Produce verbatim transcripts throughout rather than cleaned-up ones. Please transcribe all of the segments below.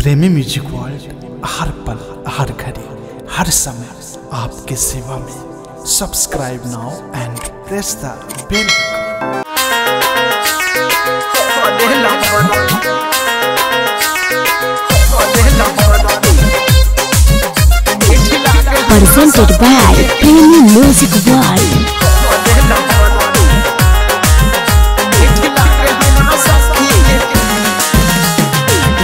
प्रेमी music world हर पल, हर घड़ी, हर समय आपके सेवा में। Subscribe now and press the bell icon. Presented by Premi Music World।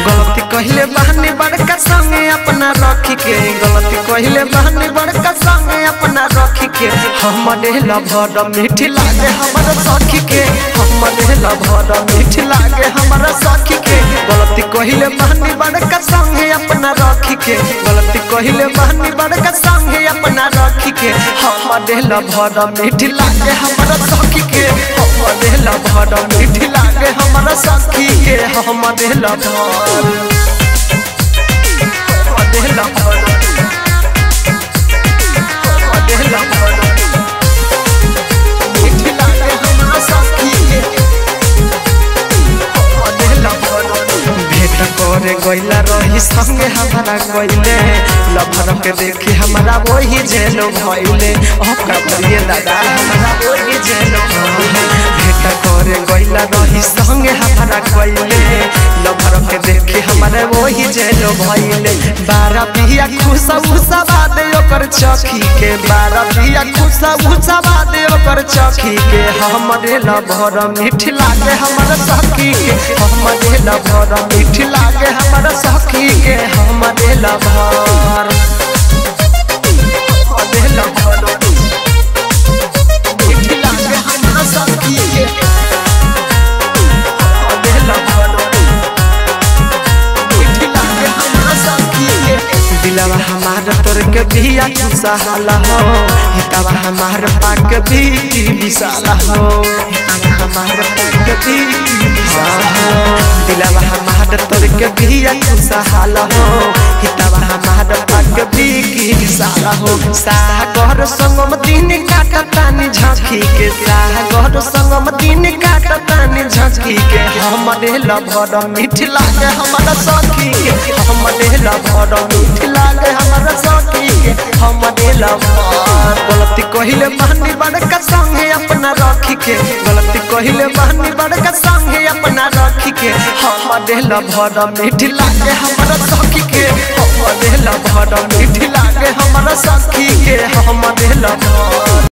गलती कहिले बहने बड़का संगे अपना रखी के, गलती कहिले बहने बड़का संगे अपना रखी के, हमरे लभर मीठ लागे हमर सखी के, हमरे लभर मीठ लागे हमर सखी के, गलती कहिले बहने बड़का संगे अपना रखी के, गलती कहिले बहने बड़का संगे अपना रखी के, हमरे लभर मीठ लागे हमर सखी के, हमरे लभर मीठ लागे हमर सखी के, हमरे लभर देहला देहला मिठला के हमरा साथी के देहला भेट करे गइला रही संगे हमरा गइले लभर के देखी हमरा वही जेलो भइले ओका प्रिय दादा हमरा वही जेलो भइले भेट करे गइला रही संगे हमरा गइले लभर के देखी हमरा वही जेलो भइले बारा पिया खुसा उसा बादे ओकर चखी के, बारा पिया खुसा उसा बादे ओकर चखी के, हमरे लभर मीठ लागे हमर सखी के, हमरे लभर मीठ लागे हमर सखी के, हमरे लभर दिलवा हमार तोर के भी खुशहाल हो, हितवा हमार पाक भी विशाल हो, हितवा हमार पाक भी विशाल हो, दिलवा हमार तोर के भी खुशहाल हो, हितवा हमार पाक भी विशाल हो। सागर संगम दिन काटा तानी झांकी के, सागर संगम दिन काटा तानी झांकी के, हमरे लभर मीठ लागे हमर सखी के, हमरे लभर मीठ लागे हमर सखी के, हमरे लभर। गलती कहिले बहनी बड़का संगे अपना रखी के, गलती कहिले बहनी बड़का संगे अपना रखी के, हमरे लभर मीठ लागे हमर सखी के, हमरे लभर मीठ लागे हमर सखी के, हमरे लभर।